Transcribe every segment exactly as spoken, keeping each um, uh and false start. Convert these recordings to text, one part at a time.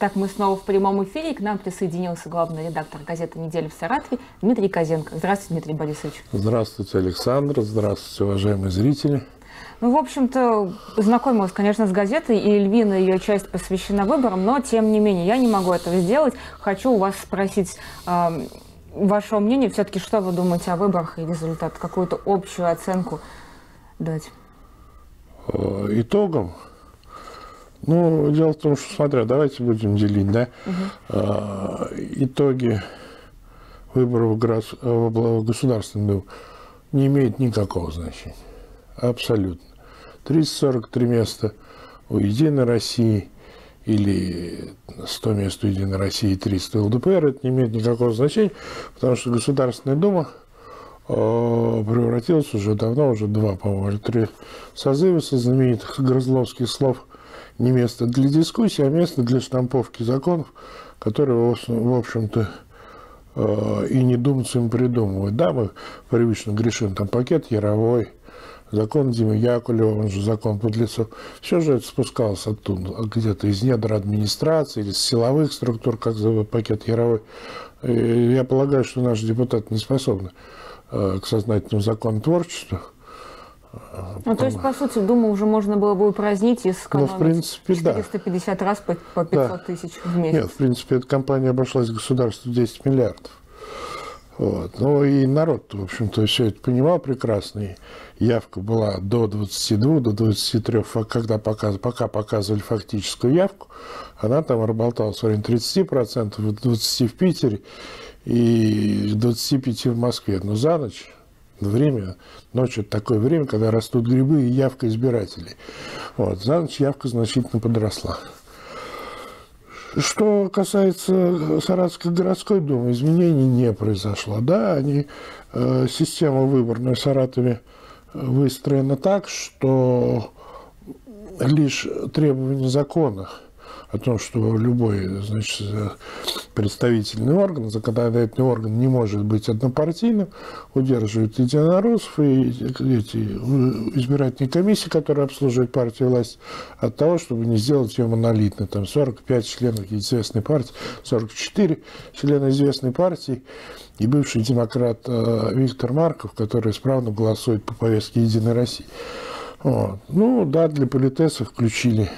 Так, мы снова в прямом эфире. К нам присоединился главный редактор газеты «Недели в Саратове» Дмитрий Козенко. Здравствуйте, Дмитрий Борисович. Здравствуйте, Александр. Здравствуйте, уважаемые зрители. Ну, в общем-то, знакомилась, конечно, с газетой, и львиная ее часть посвящена выборам, но, тем не менее, я не могу этого сделать. Хочу у вас спросить э, вашего мнения. Все-таки, что вы думаете о выборах и результат? Какую-то общую оценку дать? Итогом? Ну, дело в том, что, смотря, давайте будем делить, да, угу. итоги выборов в Государственную Думу не имеют никакого значения. Абсолютно. триста сорок три места у Единой России или сто мест у Единой России и триста ЛДПР, это не имеет никакого значения, потому что Государственная Дума превратилась уже давно, уже два, по-моему, три созыва со знаменитых Грызловских слов. Не место для дискуссии, а место для штамповки законов, которые, в общем-то, и не думцам придумывают. Да, мы привычно грешим, там пакет Яровой, закон Димы Яковлева, он же закон подлецов. Все же это спускалось оттуда, где-то из недр администрации или с силовых структур, как зовут пакет Яровой. И я полагаю, что наши депутаты не способны к сознательному законотворчеству. Ну, там, то есть, по сути, Думу уже можно было бы упразднить и сэкономить, ну, в принципе, четыреста пятьдесят да. раз по, по пятьсот да. тысяч в месяц. Нет, в принципе, эта компания обошлась государству десять миллиардов. Вот. Ну и народ, в общем-то, все это понимал прекрасно. И явка была до двадцати двух, до двадцати трёх, когда показ, пока показывали фактическую явку. Она там разболталась в районе тридцати процентов, двадцати процентов в Питере и двадцати пяти процентов в Москве. Но за ночь... Время, ночью такое время, когда растут грибы и явка избирателей. Вот, за ночь явка значительно подросла. Что касается Саратовской городской думы, изменений не произошло. Да, они, э, система выборная в Саратове выстроена так, что лишь требования закона о том, что любой, значит, представительный орган, законодательный орган не может быть однопартийным, удерживает единороссов и эти избирательные комиссии, которые обслуживают партию власти, от того, чтобы не сделать ее монолитной. Там сорок пять членов известной партии, сорок четыре члена известной партии и бывший демократ Виктор Марков, который исправно голосует по повестке «Единой России». Вот. Ну да, для политесов включили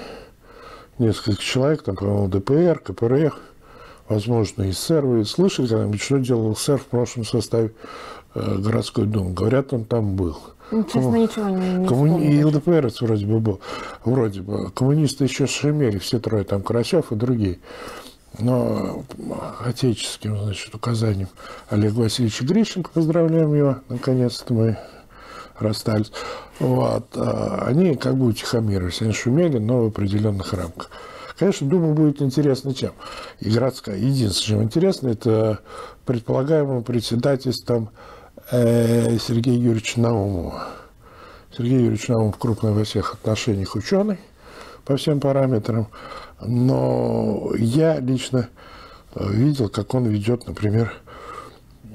несколько человек, там, по-моему, ЛДПР, КПРФ, возможно, и СССР. Вы слышали когда-нибудь, что делал СССР в прошлом составе э, городской думы? Говорят, он там был. Ну, честно, ну, ничего не, не комму... И ЛДПР вроде бы был. Вроде бы. Коммунисты еще шумели, все трое, там, Карасев и другие. Но отеческим, значит, указанием Олега Васильевича Грищенко, поздравляем его, наконец-то мы расстались. Вот. Они как бы утихомирились, они шумели, но в определенных рамках. Конечно, думаю, будет интересно чем. И городская. Единственное, чем интересно, это предполагаемое председательством Сергея Юрьевича Наумова. Сергей Юрьевич Наумов крупный во всех отношениях ученый, по всем параметрам. Но я лично видел, как он ведет, например,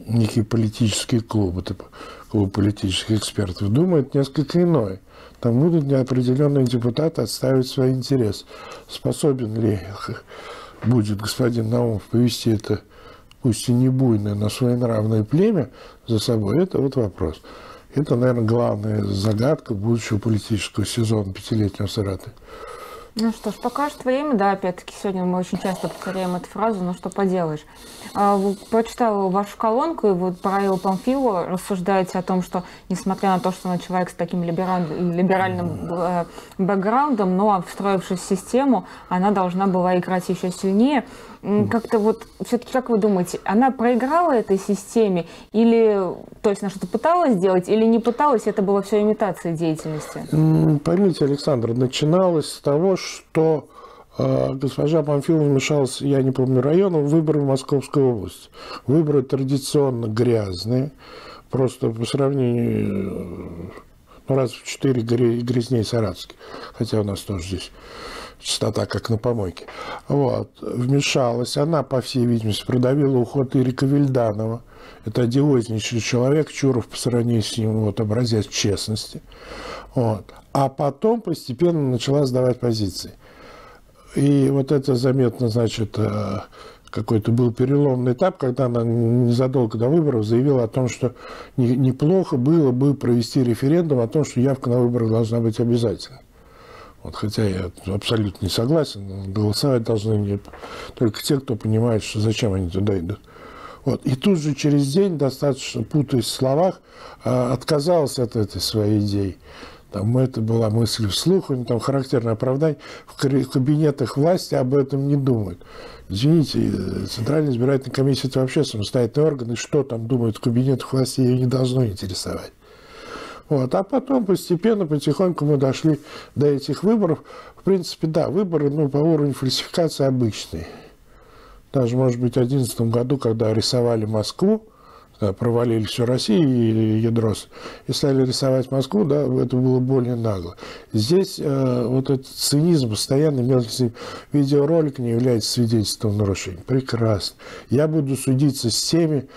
некие политические клубы, типа клуб политических экспертов. Думает несколько иное. Там будут неопределенные депутаты отстаивать свой интерес. Способен ли будет господин Наумов повести это, пусть и не буйное, но своенравное племя за собой, это вот вопрос. Это, наверное, главная загадка будущего политического сезона пятилетнего Сараты. Ну что ж, покажет время, да, опять-таки, сегодня мы очень часто повторяем эту фразу, но что поделаешь. А, прочитала вашу колонку, и вот про Эллу Памфилову рассуждаете о том, что, несмотря на то, что она человек с таким либераль... либеральным э, бэкграундом, но встроившись в систему, она должна была играть еще сильнее. Как-то вот, все-таки, как вы думаете, она проиграла этой системе, или, то есть, она что-то пыталась сделать, или не пыталась, это было все имитация деятельности? Поймите, Александр, начиналось с того, что э, госпожа Памфилова вмешалась, я не помню района, в выборы в Московскую область. Выборы традиционно грязные, просто по сравнению, ну, раз в четыре грязнее саратовских, хотя у нас тоже здесь чистота, как на помойке. Вот. Вмешалась. Она, по всей видимости, продавила уход Ирека Вильданова. Это одиознейший человек, Чуров по сравнению с ним, вот, образец честности. Вот. А потом постепенно начала сдавать позиции. И вот это заметно, значит, какой-то был переломный этап, когда она незадолго до выборов заявила о том, что неплохо было бы провести референдум о том, что явка на выборах должна быть обязательна. Вот, хотя я абсолютно не согласен, голосовать должны не только те, кто понимает, что зачем они туда идут. Вот. И тут же через день, достаточно путаясь в словах, отказалась от этой своей идеи. Там, это была мысль вслух, там характерное оправдание, в кабинетах власти об этом не думают. Извините, Центральная избирательная комиссия – это вообще самостоятельный орган, и что там думают в кабинетах власти, ее не должно интересовать. Вот. А потом постепенно, потихоньку мы дошли до этих выборов. В принципе, да, выборы, ну, по уровню фальсификации обычные. Даже, может быть, в две тысячи одиннадцатом году, когда рисовали Москву, да, провалили всю Россию и ядрос, и стали рисовать Москву, да, это было более нагло. Здесь э, вот этот цинизм постоянно мелкий. Видеоролик не является свидетельством нарушений. Прекрасно. Я буду судиться с теми,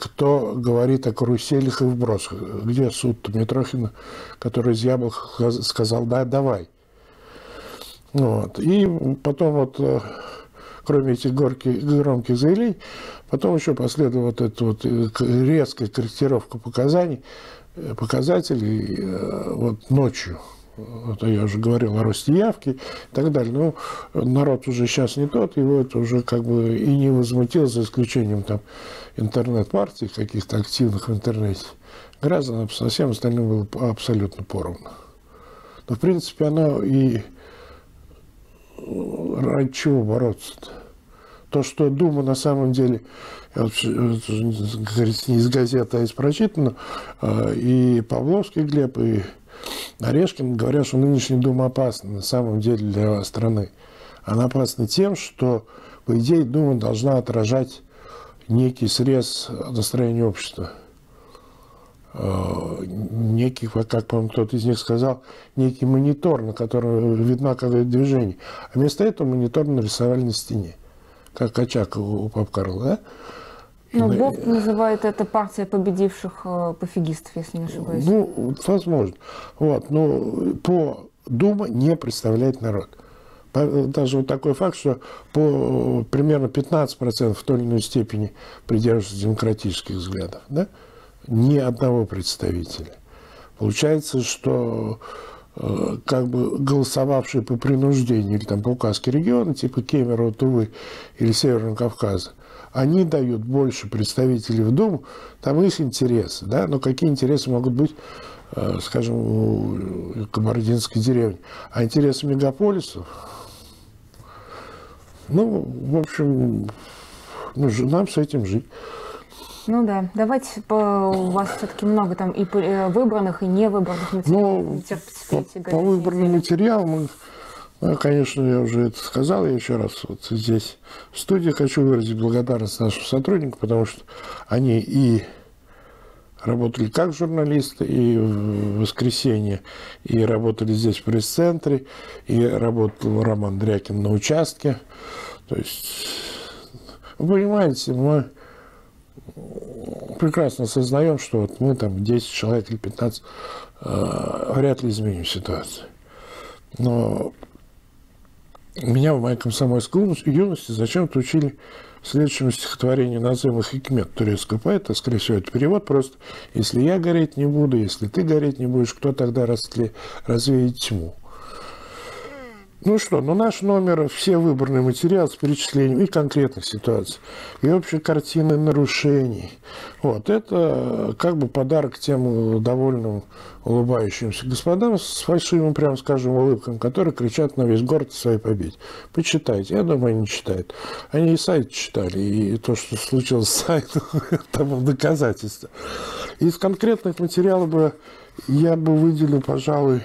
кто говорит о каруселях и вбросах. Где суд Митрохина, который из яблок сказал, да, давай. Вот. И потом, вот, кроме этих горьких, громких заявлений, потом еще последовала вот эта вот резкая корректировка показаний, показателей вот ночью. Вот я уже говорил о росте явки и так далее. Но народ уже сейчас не тот, его это уже как бы и не возмутило, за исключением там интернет-партий, каких-то активных в интернете граждан, со всем остальным было абсолютно поровну. Но, в принципе, оно и ради чего бороться-то? То, что Дума на самом деле, как говорится, не из газеты, а из прочитанного, и Павловский Глеб, и Орешкин говорят, что нынешняя Дума опасна на самом деле для страны. Она опасна тем, что, по идее, Дума должна отражать некий срез настроения общества. Некий, как, по-моему, кто-то из них сказал, некий монитор, на котором видно какое-то движение. А вместо этого монитор нарисовали на стене, как очаг у Пап Карла, да? Но Боб называет это партия победивших пофигистов, если не ошибаюсь. Ну, возможно. Вот. Но по Дума не представляет народ. Даже вот такой факт, что по примерно пятнадцать процентов в той или иной степени придерживаются демократических взглядов, да? Ни одного представителя. Получается, что как бы голосовавшие по принуждению или там по указке региона, типа Кемерово, Тувы или Северного Кавказа, они дают больше представителей в Думу, там их интересы, да, но какие интересы могут быть, скажем, у кабардинской деревни, а интересы мегаполисов, ну, в общем, ну, нам с этим жить. Ну да, давайте, по, у вас все-таки много там и выбранных, и невыбранных материалов. Ну, по, по выбранным материалам, ну, конечно, я уже это сказал, я еще раз вот здесь в студии хочу выразить благодарность нашим сотрудникам, потому что они и работали как журналисты, и в воскресенье, и работали здесь в пресс-центре, и работал Роман Андрякин на участке. То есть, вы понимаете, мы прекрасно осознаем, что вот мы там десять человек или пятнадцать э, вряд ли изменим ситуацию. Но меня в моей комсомольской юности зачем-то учили следующему стихотворению Назыма Хикмет, турецкого поэта. Скорее всего, это перевод просто. Если я гореть не буду, если ты гореть не будешь, кто тогда развеет тьму? Ну что, ну наш номер, все выборные материалы с перечислением и конкретных ситуаций, и общей картины нарушений. Вот, это как бы подарок тем довольным улыбающимся господам с фальшивым, прям скажем, улыбкам, которые кричат на весь город о своей победе. Почитайте. Я думаю, они читают. Они и сайт читали, и то, что случилось с сайтом, тому доказательство. Из конкретных материалов бы я бы выделил, пожалуй,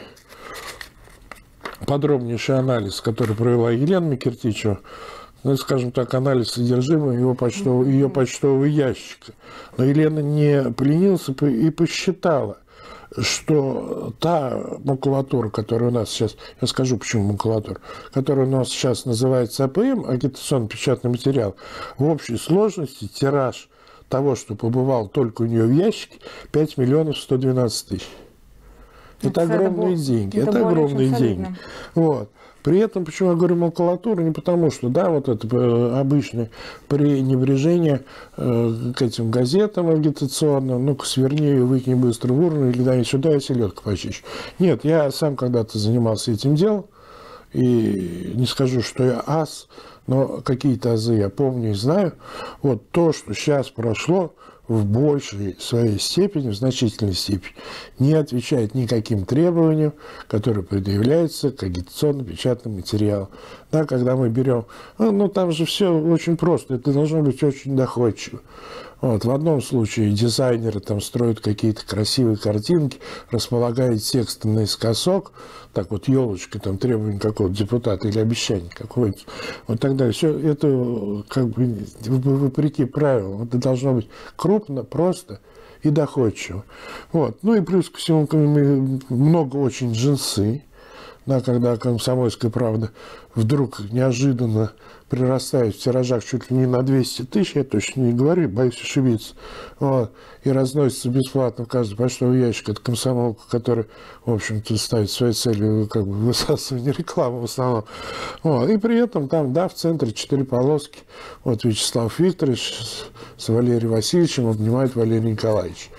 подробнейший анализ, который провела Елена Микертичева, ну, скажем так, анализ содержимого его почтового, ее почтового ящика. Но Елена не поленилась и посчитала, что та макулатура, которая у нас сейчас, я скажу, почему макулатура, которая у нас сейчас называется АПМ, агитационно-печатный материал, в общей сложности тираж того, что побывал только у нее в ящике, пять миллионов сто двенадцать тысяч. Это, это огромные деньги, это, это огромные деньги. Вот. При этом, почему я говорю макулатура, не потому что, да, вот это обычное пренебрежение к этим газетам агитационным, ну-ка сверни, выкинь быстро в урну, или дай сюда, я селедку почищу. Нет, я сам когда-то занимался этим делом, и не скажу, что я ас, но какие-то азы я помню и знаю. Вот то, что сейчас прошло, в большей своей степени, в значительной степени, не отвечает никаким требованиям, которые предъявляются к агитационно-печатным материалам. Да, когда мы берем... Ну, ну, там же все очень просто, это должно быть очень доходчиво. Вот, в одном случае дизайнеры там строят какие-то красивые картинки, располагают текстом наискосок, так вот елочка, там требования какого-то депутата или обещания какого-нибудь, вот так далее. Все это как бы вопреки правилам, это должно быть крупно, просто и доходчиво. Вот. Ну и плюс ко всему много очень джинсы, да, когда «Комсомольская правда» вдруг неожиданно прирастает в тиражах чуть ли не на двести тысяч, я точно не говорю, боюсь ошибиться, вот, и разносится бесплатно в каждый почтовый ящик. Это комсомолка, которая, в общем-то, ставит своей целью как бы высасывание рекламы в основном. Вот, и при этом там, да, в центре четыре полоски. Вот Вячеслав Викторович с Валерием Васильевичем обнимает Валерий Николаевич.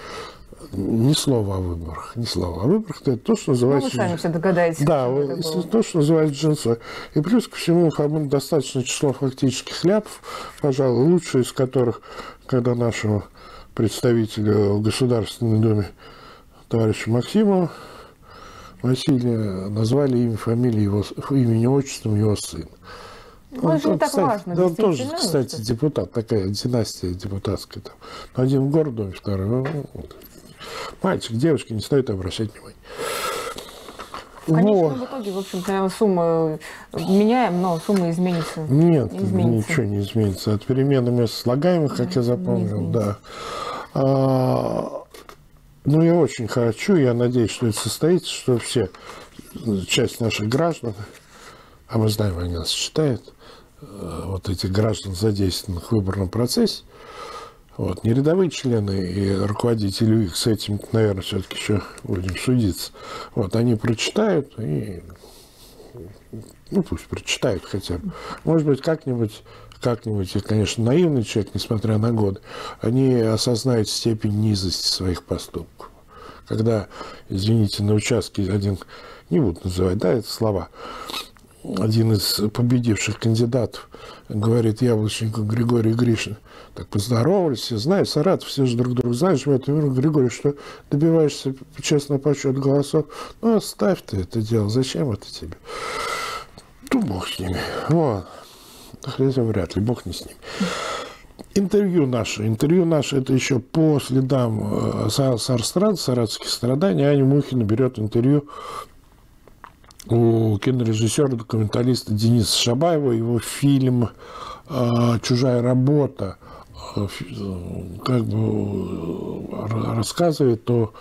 Ни слова о выборах, ни слова о выборах, это то, что называется... Ну, вы сами все догадаетесь. Да, то, что называется джинсой. И плюс ко всему, достаточно число фактических ляпов, пожалуй, лучшие из которых, когда нашего представителя в Государственной Думе, товарища Максимова Василия, назвали имя, фамилию, его, имени, отчеством его сына. Он, же он, не так кстати, важно, да, он тоже, кстати, депутат, такая династия депутатская. Там. Один в гордом, второй... Мальчик, девушки, не стоит обращать внимания. В конечном вот. итоге, в общем-то, сумму меняем, но сумма изменится. Нет, не изменится. Ничего не изменится. От перемены мест слагаемых, как я запомнил, да. А, ну, я очень хочу, я надеюсь, что это состоится, что все, часть наших граждан, а мы знаем, они нас считают, вот этих граждан, задействованных в выборном процессе, вот, не рядовые члены и руководители их, с этим, наверное, все-таки еще будем судиться. Вот, они прочитают и, ну, пусть прочитают хотя бы. Может быть, как-нибудь, как-нибудь, конечно, наивный человек, несмотря на годы, они осознают степень низости своих поступков. Когда, извините, на участке один, не буду называть, да, это слова, один из победивших кандидатов говорит яблочнику Григорию Гришину, так поздоровались, все знают, Саратов, все же друг друга знаешь, в этом мире, Григорий, что добиваешься честного подсчета голосов, ну оставь ты это дело, зачем это тебе? Ну, бог с ними. Вот. Хотя вряд ли, бог не с ними. Интервью наше. Интервью наше, это еще по следам сарстрад, саратских страданий, Аня Мухина берет интервью у кинорежиссера-документалиста Дениса Шабаева, его фильм «Чужая работа» как бы рассказывает о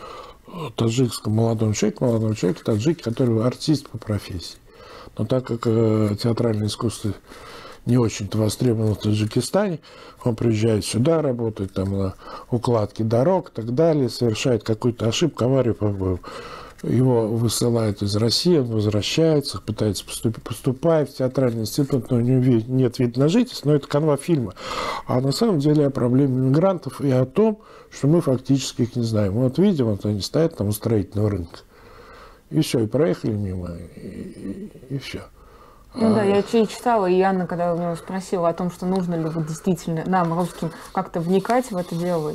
таджикском молодом человеке, молодом человеке, таджик, который артист по профессии. Но так как театральное искусство не очень-то востребовано в Таджикистане, он приезжает сюда, работает там на укладке дорог и так далее, совершает какую-то ошибку, аварию, по-моему. Его высылают из России, он возвращается, пытается поступить, поступает в театральный институт, но у него нет вида на жительство, но это канва фильма. А на самом деле о проблеме мигрантов и о том, что мы фактически их не знаем. Вот видим, вот они стоят там у строительного рынка. И все, и проехали мимо, и, и, и все. Ну а... да, я читала, и Анна, когда у него спросила о том, что нужно ли вот действительно нам, русским, как-то вникать в это дело,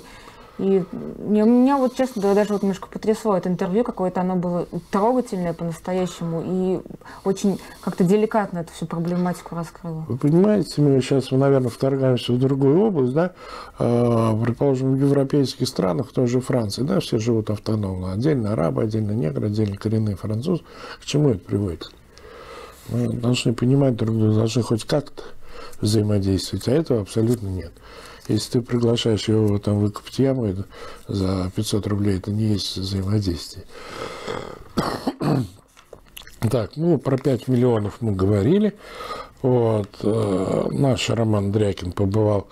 и меня, меня вот, честно, даже вот немножко потрясло это интервью, какое-то оно было трогательное по-настоящему и очень как-то деликатно эту всю проблематику раскрыло. Вы понимаете, мы сейчас, наверное, вторгаемся в другую область, да, предположим, в европейских странах, в той же Франции, да, все живут автономно, отдельно арабы, отдельно негры, отдельно коренные французы. К чему это приводит? Мы должны понимать друг друга, должны хоть как-то взаимодействовать, а этого абсолютно нет. Если ты приглашаешь его там выкопать яму за пятьсот рублей, это не есть взаимодействие. Так, ну, про пять миллионов мы говорили. Вот. Наш Роман Андрякин побывал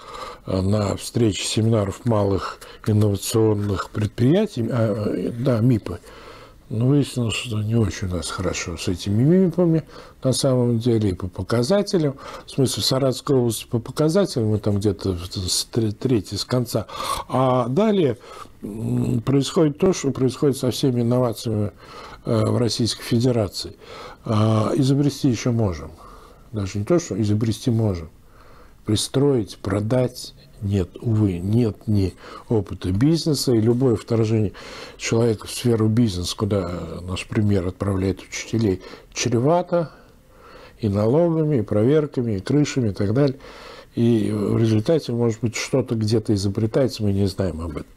на встрече семинаров малых инновационных предприятий, да, МИПы, Но выяснилось, что не очень у нас хорошо с этими мимиками, на самом деле, и по показателям. В смысле, в Саратовской области по показателям, мы там где-то с третьей с конца. А далее происходит то, что происходит со всеми инновациями в Российской Федерации. Изобрести еще можем. Даже не то, что изобрести можем. Пристроить, продать. Нет, увы, нет ни опыта бизнеса, и любое вторжение человека в сферу бизнеса, куда наш премьер отправляет учителей, чревато и налогами, и проверками, и крышами, и так далее. И в результате, может быть, что-то где-то изобретается, мы не знаем об этом.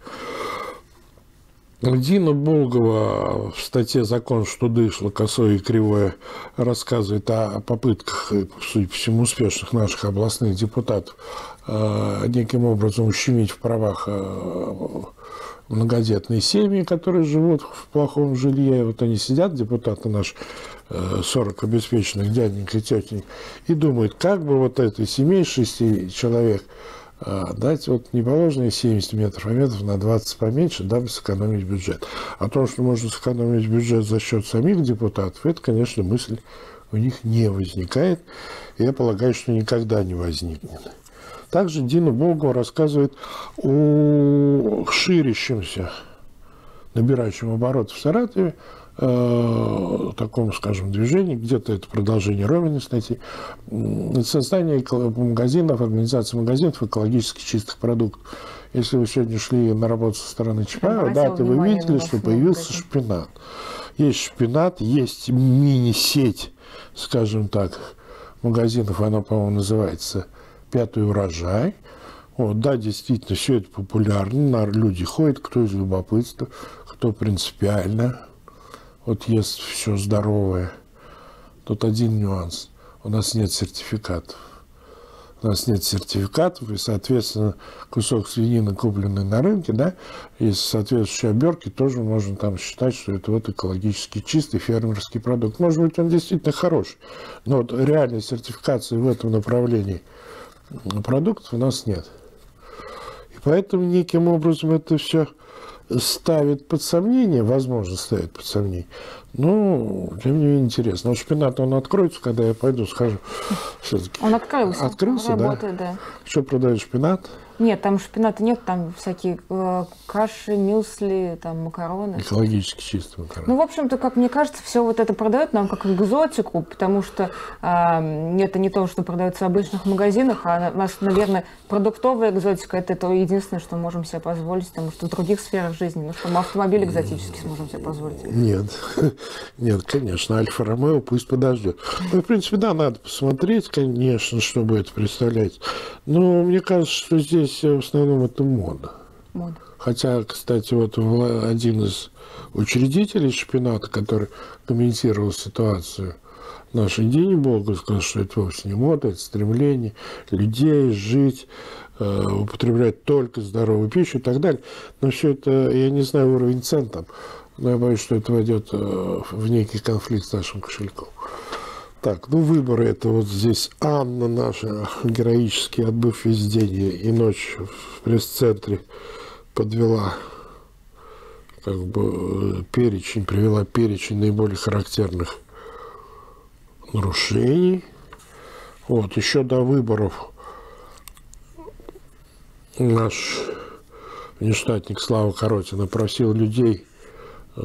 Дина Болгова в статье «Закон, что дышло, косое и кривое» рассказывает о попытках, судя по всему, успешных наших областных депутатов неким образом ущемить в правах многодетные семьи, которые живут в плохом жилье. Вот они сидят, депутаты наши, сорок обеспеченных дяденек и тетенек, и думают, как бы вот этой семье из шести человек дать вот не положенные семьдесят метров, а метров на двадцать поменьше, дабы сэкономить бюджет. О том, что можно сэкономить бюджет за счет самих депутатов, это, конечно, мысль у них не возникает. Я полагаю, что никогда не возникнет. Также Дина Болгова рассказывает о ширящемся, набирающем оборот в Саратове, э, таком, скажем, движении, где-то это продолжение Роминой статьи, э, создание магазинов, организация магазинов экологически чистых продуктов. Если вы сегодня шли на работу со стороны Чапаева, да, то вы видели, что появился шпинат. Есть шпинат, есть мини-сеть, скажем так, магазинов, она, по-моему, называется «Пятый урожай». Вот, да, действительно, все это популярно. Люди ходят, кто из любопытства, кто принципиально. Вот ест все здоровое. Тут один нюанс. У нас нет сертификатов. У нас нет сертификатов, и, соответственно, кусок свинины, купленный на рынке, да, из соответствующей оберки, тоже можно там считать, что это вот экологически чистый фермерский продукт. Может быть, он действительно хороший, но вот реальной сертификации в этом направлении продуктов у нас нет. И поэтому неким образом это все ставит под сомнение, возможно, ставит под сомнение. Ну, тем не менее, интересно. Но шпинат, он откроется, когда я пойду, скажу. Все-таки. Он открылся. Открылся, он работает, да. да. Что продают шпинат? Нет, там шпината нет, там всякие каши, мюсли, там макароны. Экологически чистые макароны. Ну, в общем-то, как мне кажется, все вот это продают нам как экзотику, потому что э, это не то, что продается в обычных магазинах, а у нас, наверное, продуктовая экзотика – это то единственное, что мы можем себе позволить, потому что в других сферах жизни, ну что мы автомобиль экзотически сможем себе позволить. Нет, нет, конечно, Альфа-Ромео пусть подождет. Ну, в принципе, да, надо посмотреть, конечно, чтобы это представлять, но мне кажется, что здесь в основном это мода. мода. Хотя, кстати, вот один из учредителей шпината, который комментировал ситуацию нашей Дине Болговой, сказал, что это вовсе не мода, это стремление людей жить, употреблять только здоровую пищу и так далее. Но все это, я не знаю уровень цен там, но я боюсь, что это войдет в некий конфликт с нашим кошельком. Так, ну выборы это вот здесь Анна наша, героически отбыв весь день и ночь в пресс-центре, подвела как бы перечень, привела перечень наиболее характерных нарушений. Вот, еще до выборов наш внештатник Слава Коротина просил людей,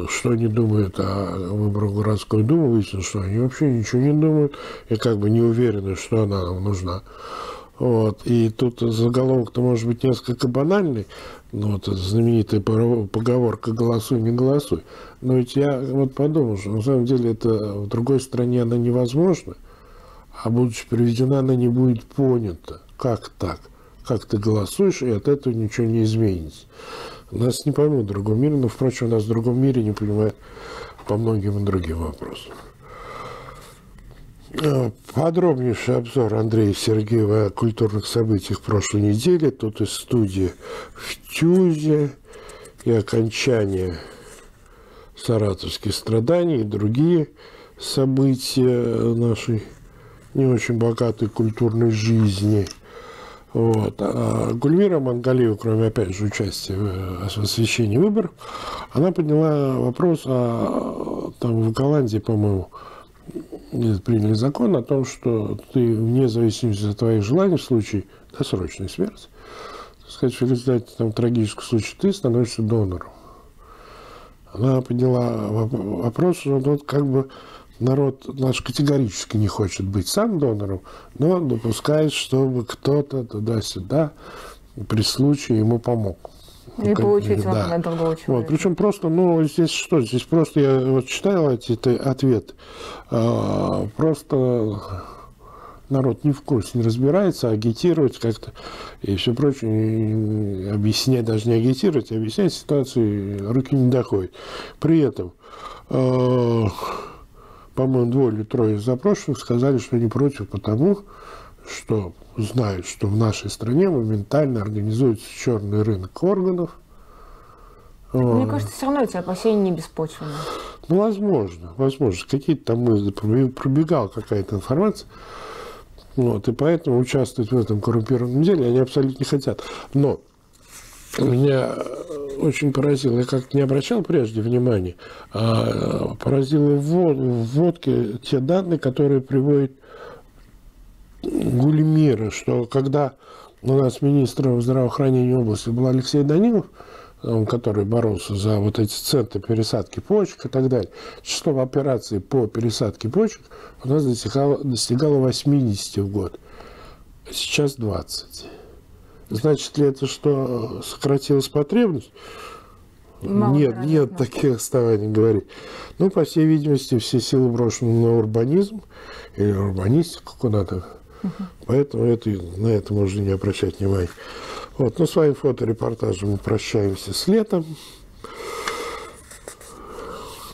что они думают о выборах городской думы, выяснилось, что они вообще ничего не думают и как бы не уверены, что она нам нужна. Вот. И тут заголовок-то может быть несколько банальный, но вот знаменитая поговорка «голосуй, не голосуй». Но ведь я вот подумал, что на самом деле это в другой стране она невозможна, а будучи приведена, она не будет понята. Как так? Как ты голосуешь, и от этого ничего не изменится. Нас не поймут в другом мире, но, впрочем, нас в другом мире не понимают по многим другим вопросам. Подробнейший обзор Андрея Сергеева о культурных событиях прошлой недели. Тут и студия в Тюзе, и окончание саратовских страданий, и другие события нашей не очень богатой культурной жизни. Вот. А Гульмира Мангалиева, кроме, опять же, участия в освещении выборов, она подняла вопрос, о, там в Голландии, по-моему, приняли закон о том, что ты, вне зависимости от твоих желаний, в случае досрочной смерти, так сказать, в результате там, трагического случая, ты становишься донором. Она подняла вопрос, что вот, как бы, народ наш категорически не хочет быть сам донором, но допускает, чтобы кто-то туда-сюда при случае ему помог. И ну, получить да. на другого человека. Вот. Причем просто, ну, здесь что? Здесь просто, я вот читал эти ответы, просто народ не в курсе, не разбирается, агитировать как-то и все прочее, объяснять, даже не агитировать, а объяснять ситуацию, руки не доходят. При этом... По-моему, двое или трое из запрошенных сказали, что они против, потому что знают, что в нашей стране моментально организуется черный рынок органов. Мне кажется, все равно эти опасения не беспочвенные. Ну, возможно, возможно. Какие-то там мысли, пробегала какая-то информация. Вот, и поэтому участвовать в этом коррумпированном деле они абсолютно не хотят. Но меня очень поразило, я как-то не обращал прежде внимания, а поразило в вводке те данные, которые приводит Гульмира, что когда у нас министром здравоохранения области был Алексей Данилов, который боролся за вот эти центры пересадки почек и так далее, число операций по пересадке почек у нас достигало, достигало восьмидесяти в год, сейчас двадцать. Значит ли это, что сократилась потребность? Мало нет, вероятно. Нет таких оснований говорить. Ну, по всей видимости, все силы брошены на урбанизм или урбанистику куда-то. Угу. Поэтому это, на это можно не обращать внимания. Вот, ну, своим фоторепортажем мы прощаемся с летом.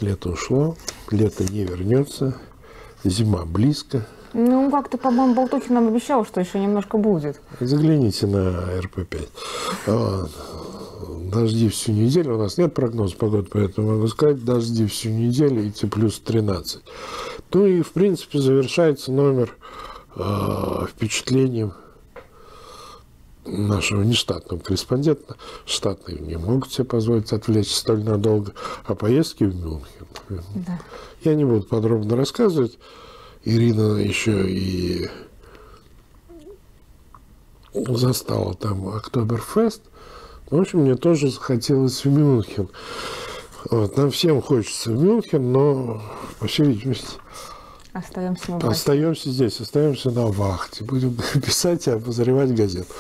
Лето ушло, лето не вернется, зима близко. Ну, как-то, по-моему, Балтухи нам обещал, что еще немножко будет. Загляните на эр пэ пять. Вот. Дожди всю неделю. У нас нет прогноза погоды, поэтому могу сказать, дожди всю неделю, идти плюс тринадцать. Ну и, в принципе, завершается номер э, впечатлением нашего нештатного корреспондента. Штатные не могут себе позволить отвлечься столь надолго о поездке в Мюнхен. Да. Я не буду подробно рассказывать. Ирина еще и застала там Октоберфест. В общем, мне тоже захотелось в Мюнхен. Вот, нам всем хочется в Мюнхен, но, по всей видимости, остаемся, на остаемся здесь, остаемся на вахте. Будем писать и обозревать газету.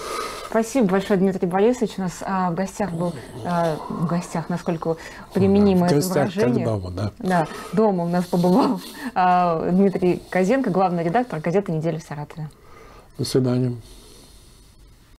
Спасибо большое, Дмитрий Борисович. У нас а, в гостях был, а, в гостях, насколько применимо да, в это выражение. Дома, да. Да, дома у нас побывал а, Дмитрий Козенко, главный редактор газеты «Недели в Саратове». До свидания.